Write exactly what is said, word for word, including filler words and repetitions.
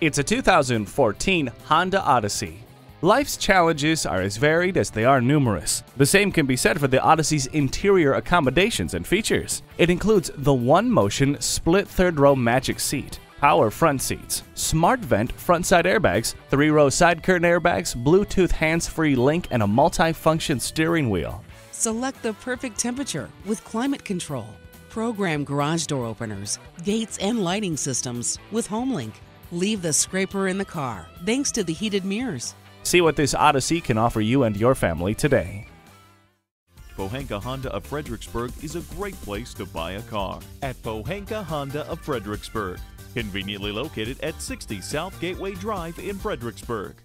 It's a two thousand fourteen Honda Odyssey. Life's challenges are as varied as they are numerous. The same can be said for the Odyssey's interior accommodations and features. It includes the one-motion split third-row magic seat, power front seats, smart vent front side airbags, three-row side curtain airbags, Bluetooth hands-free link, and a multi-function steering wheel. Select the perfect temperature with climate control. Program garage door openers, gates, and lighting systems with HomeLink. Leave the scraper in the car thanks to the heated mirrors. See what this Odyssey can offer you and your family today. Pohanka Honda of Fredericksburg is a great place to buy a car. At Pohanka Honda of Fredericksburg. Conveniently located at sixty South Gateway Drive in Fredericksburg.